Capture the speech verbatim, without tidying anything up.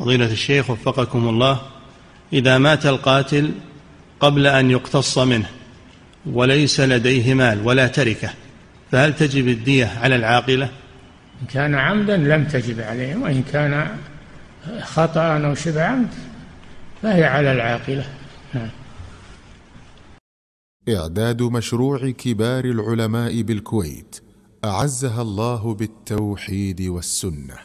فضيلة الشيخ وفقكم الله، إذا مات القاتل قبل أن يقتص منه وليس لديه مال ولا تركة، فهل تجب الدية على العاقلة؟ إن كان عمدا لم تجب عليه، وإن كان خطأ أو شبه عمد فهي على العاقلة. إعداد مشروع كبار العلماء بالكويت أعزها الله بالتوحيد والسنة.